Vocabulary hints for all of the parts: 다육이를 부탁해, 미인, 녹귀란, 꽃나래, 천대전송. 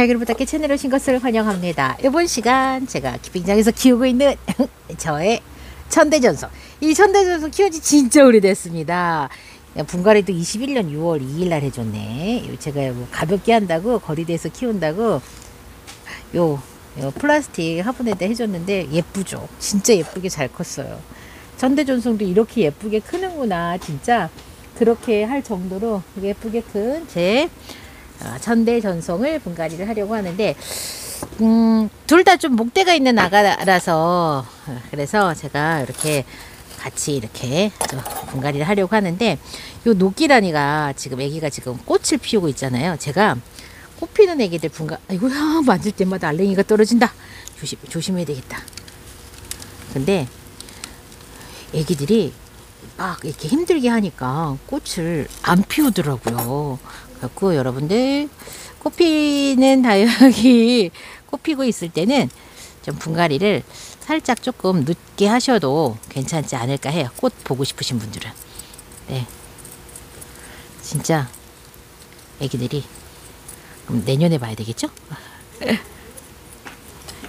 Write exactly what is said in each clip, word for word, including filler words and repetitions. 다육이를 부탁해 채널에 오신 것을 환영합니다. 이번 시간 제가 키핑장에서 키우고 있는 저의 천대전송. 이 천대전송 키운 지 진짜 오래됐습니다. 분갈이도 이십일 년 유월 이 일 날 해줬네. 요 제가 뭐 가볍게 한다고 거리대에서 키운다고 요, 요 플라스틱 화분에다 해줬는데 예쁘죠. 진짜 예쁘게 잘 컸어요. 천대전송도 이렇게 예쁘게 크는구나. 진짜 그렇게 할 정도로 예쁘게 큰 제 천대전송을 분갈이를 하려고 하는데 음, 둘 다 좀 목대가 있는 아가라서 그래서 제가 이렇게 같이 이렇게 분갈이를 하려고 하는데 요 녹귀란이가 지금 애기가 지금 꽃을 피우고 있잖아요. 제가 꽃 피는 애기들 분갈 아이고야 만질 때마다 알랭이가 떨어진다. 조심, 조심해야 되겠다. 근데 애기들이 막 이렇게 힘들게 하니까 꽃을 안 피우더라고요. 그래서 여러분들 꽃 피는 다육이 꽃 피고 있을 때는 좀 분갈이를 살짝 조금 늦게 하셔도 괜찮지 않을까 해요. 꽃 보고 싶으신 분들은. 네, 진짜 애기들이 그럼 내년에 봐야 되겠죠?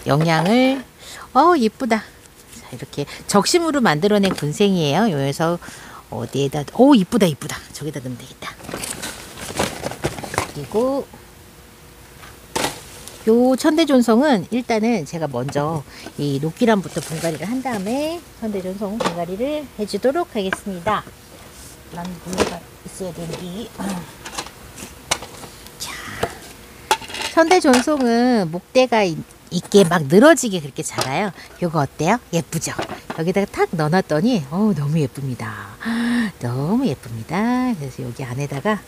영양을 어 예쁘다. 이렇게 적심으로 만들어낸 군생이에요. 여기서 어디에다 오 이쁘다 이쁘다 저기다 넣으면 되겠다. 그리고 요 천대전송은 일단은 제가 먼저 이 녹귀란부터 분갈이를 한 다음에 천대전송 분갈이를 해주도록 하겠습니다. 난 물가 있어야 되는데. 자, 천대전송은 목대가 있 있게 막 늘어지게 그렇게 자라요. 요거 어때요? 예쁘죠? 여기다가 탁 넣어놨더니 어우 너무 예쁩니다. 너무 예쁩니다. 그래서 여기 안에다가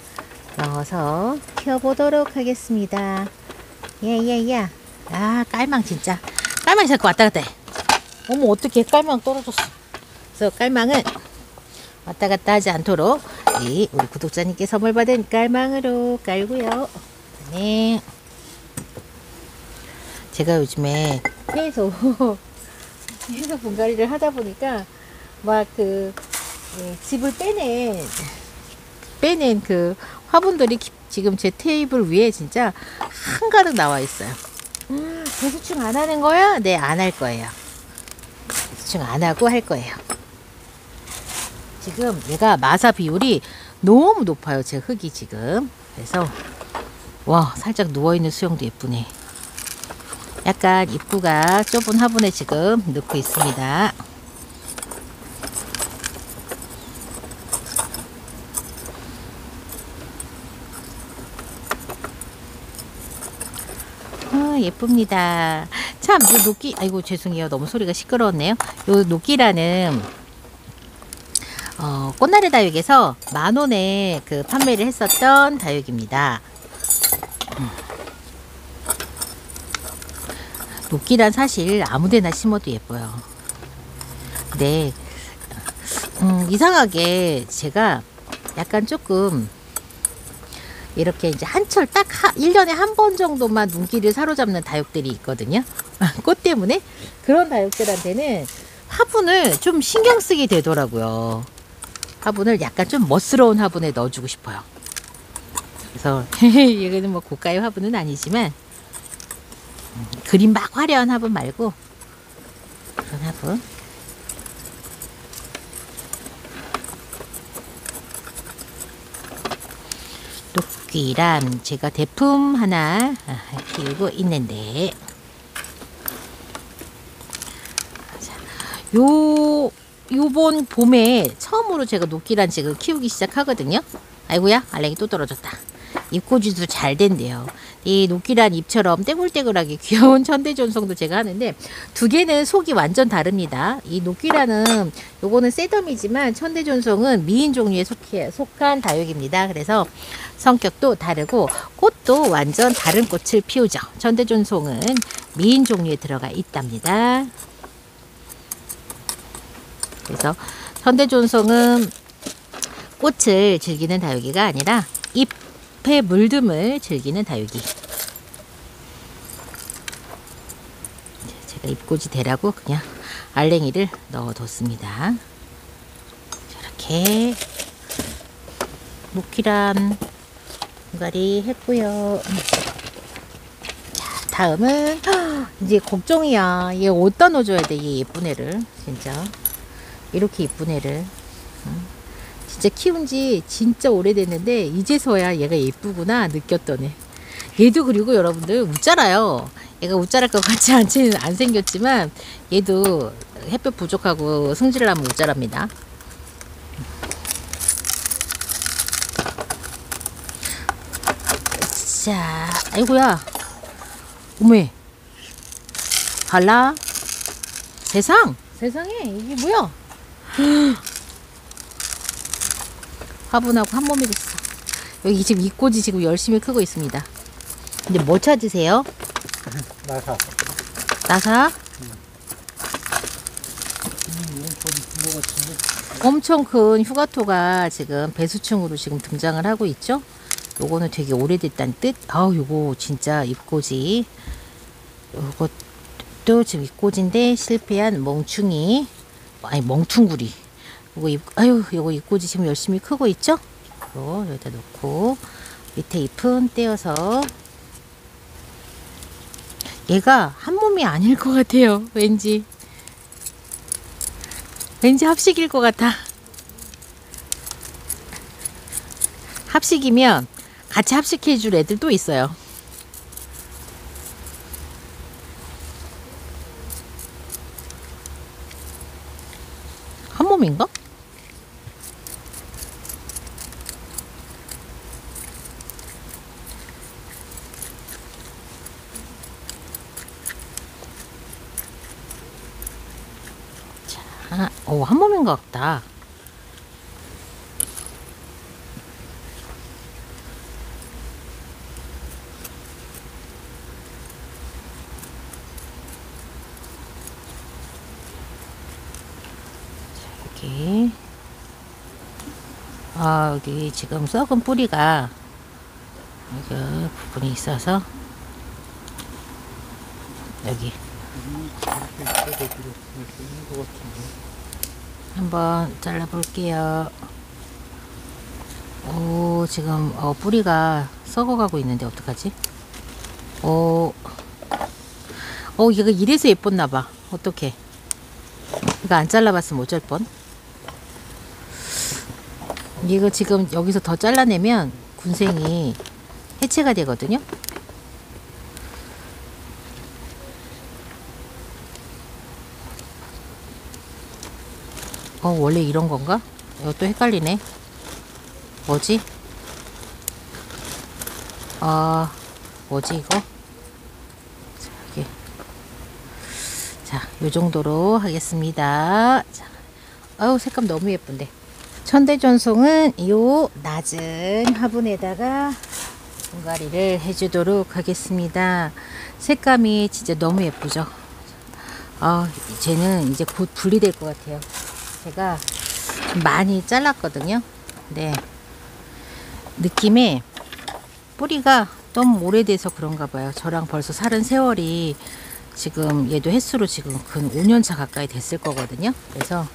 넣어서 키워보도록 하겠습니다. 예예예. 아 깔망 진짜 깔망이 자꾸 왔다 갔다 해. 어머 어떡해 깔망 떨어졌어. 그래서 깔망은 왔다 갔다 하지 않도록 우리 구독자님께 선물 받은 깔망으로 깔고요. 네. 제가 요즘에 계속 계속 분갈이를 하다 보니까 막 그 예, 집을 빼낸 빼낸 그 화분들이 지금 제 테이블 위에 진짜 한가득 나와 있어요. 음, 배수충 안 하는 거야? 네, 안 할 거예요. 배수충 안 하고 할 거예요. 지금 얘가 마사 비율이 너무 높아요. 제 흙이 지금. 그래서 와 살짝 누워있는 수영도 예쁘네. 약간 입구가 좁은 화분에 지금 넣고 있습니다. 아, 예쁩니다. 참, 요 녹귀, 아이고, 죄송해요. 너무 소리가 시끄러웠네요. 요 녹귀라는, 어, 꽃나래 다육에서 만 원에 그 판매를 했었던 다육입니다. 녹귀란 사실 아무데나 심어도 예뻐요. 근데 음, 이상하게 제가 약간 조금 이렇게 이제 한철 딱 하, 일 년에 한 번 정도만 눈길을 사로잡는 다육들이 있거든요. 꽃 때문에 그런 다육들한테는 화분을 좀 신경 쓰게 되더라고요. 화분을 약간 좀 멋스러운 화분에 넣어주고 싶어요. 그래서 이거는 뭐 고가의 화분은 아니지만 그림 막 화려한 화분 말고 그런 화분. 녹귀란 제가 대품 하나 키우고 있는데 요 요번 봄에 처음으로 제가 녹귀란 지금 키우기 시작하거든요. 아이고야 알랭이 또 떨어졌다. 잎꽂이도 잘 된대요. 이 녹귀란 잎처럼 떼굴떼굴하게 귀여운 천대전송도 제가 하는데 두 개는 속이 완전 다릅니다. 이 녹귀란은 요거는 새덤이지만 천대전송은 미인 종류에 속해, 속한 다육입니다. 그래서 성격도 다르고 꽃도 완전 다른 꽃을 피우죠. 천대전송은 미인 종류에 들어가 있답니다. 그래서 천대전송은 꽃을 즐기는 다육이가 아니라 잎 잎의 물듦을 즐기는 다육이. 제가 잎꽂이 대라고 그냥 알랭이를 넣어뒀습니다. 저렇게 녹귀란 분갈이 했고요. 다음은 이제 걱정이야. 얘 어디다 넣어줘야 돼? 얘 예쁜 애를. 진짜 이렇게 예쁜 애를 진짜 키운지 진짜 오래됐는데 이제서야 얘가 예쁘구나 느꼈더니, 얘도 그리고 여러분들 웃자라요. 얘가 웃자랄 것 같지 않지는 안 생겼지만 얘도 햇볕 부족하고 승질을 하면 웃자랍니다. 자, 아이고야. 어메. 발라. 세상. 세상에 이게 뭐야? 화분하고 한 몸이 됐어. 여기 지금 이꽃이 지금 열심히 크고 있습니다. 근데 뭐 찾으세요? 나사. 나사? 응. 엄청 큰 휴가토가 지금 배수층으로 지금 등장을 하고 있죠? 요거는 되게 오래됐다는 뜻. 아우, 요거 진짜 잎꽂이. 요것도 지금 잎꽂인데 실패한 멍충이, 아니 멍충구리. 요거 잎, 아유, 요거 잎꽂이 지금 열심히 크고 있죠? 요, 여기다 놓고 밑에 잎은 떼어서. 얘가 한 몸이 아닐 것 같아요. 왠지 왠지 합식일 것 같아. 합식이면 같이 합식해 줄 애들 또 있어요. 한 몸인가? 자, 오, 한 몸인 것 같다. 아, 여기 지금 썩은 뿌리가 여기 부분이 있어서 여기 한번 잘라 볼게요. 오, 지금 어, 뿌리가 썩어가고 있는데 어떡하지? 오, 오, 얘가 이래서 예뻤나봐. 어떡해. 이거 안 잘라봤으면 어쩔 뻔. 이거 지금 여기서 더 잘라내면 군생이 해체가 되거든요. 어, 원래 이런 건가? 이것도 헷갈리네. 뭐지? 아, 뭐지 이거? 자, 여기. 자, 요 정도로 하겠습니다. 자, 아우, 색감 너무 예쁜데. 천대전송은 요 낮은 화분에다가 분갈이를 해주도록 하겠습니다. 색감이 진짜 너무 예쁘죠? 아, 쟤는 이제 곧 분리될 것 같아요. 제가 좀 많이 잘랐거든요. 네, 느낌에 뿌리가 너무 오래돼서 그런가 봐요. 저랑 벌써 살은 세월이 지금 얘도 횟수로 지금 근 오 년 차 가까이 됐을 거거든요. 그래서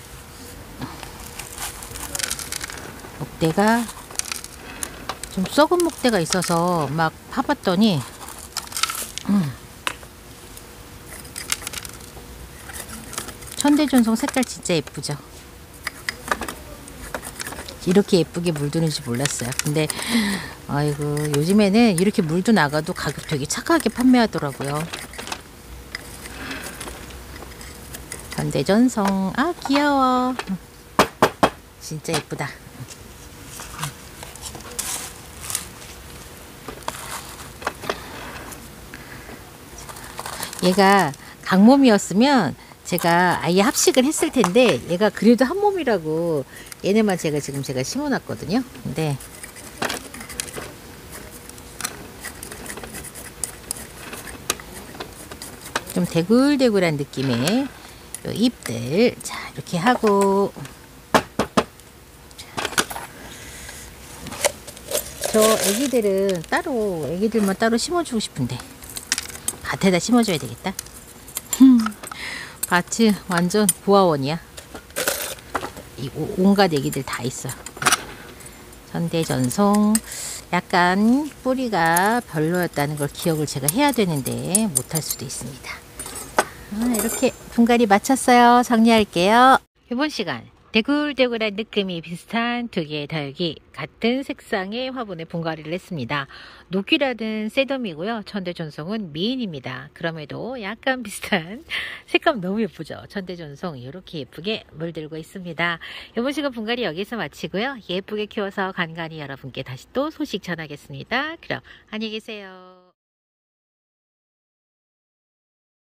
목대가 좀 썩은 목대가 있어서 막 파봤더니 음. 천대전송 색깔 진짜 예쁘죠? 이렇게 예쁘게 물드는지 몰랐어요. 근데 아이고, 요즘에는 이렇게 물도 나가도 가격 되게 착하게 판매하더라고요. 천대전송, 아 귀여워. 진짜 예쁘다. 얘가 강몸이었으면 제가 아예 합식을 했을 텐데 얘가 그래도 한 몸이라고 얘네만 제가 지금 제가 심어놨거든요. 근데 좀 대굴대굴한 느낌의 요 잎들, 자 이렇게 하고, 저 애기들은 따로 애기들만 따로 심어주고 싶은데. 밭에다 심어줘야 되겠다. 밭이 완전 고아원이야. 이 온갖 애기들 다 있어. 천대전송 약간 뿌리가 별로였다는 걸 기억을 제가 해야 되는데 못할 수도 있습니다. 아, 이렇게 분갈이 마쳤어요. 정리할게요. 이번 시간 데굴데굴한 느낌이 비슷한 두 개의 다육이 같은 색상의 화분에 분갈이를 했습니다. 녹귀란은 새덤이고요. 천대전송은 미인입니다. 그럼에도 약간 비슷한 색감 너무 예쁘죠. 천대전송 이렇게 예쁘게 물들고 있습니다. 이번 시간 분갈이 여기서 마치고요. 예쁘게 키워서 간간히 여러분께 다시 또 소식 전하겠습니다. 그럼 안녕히 계세요.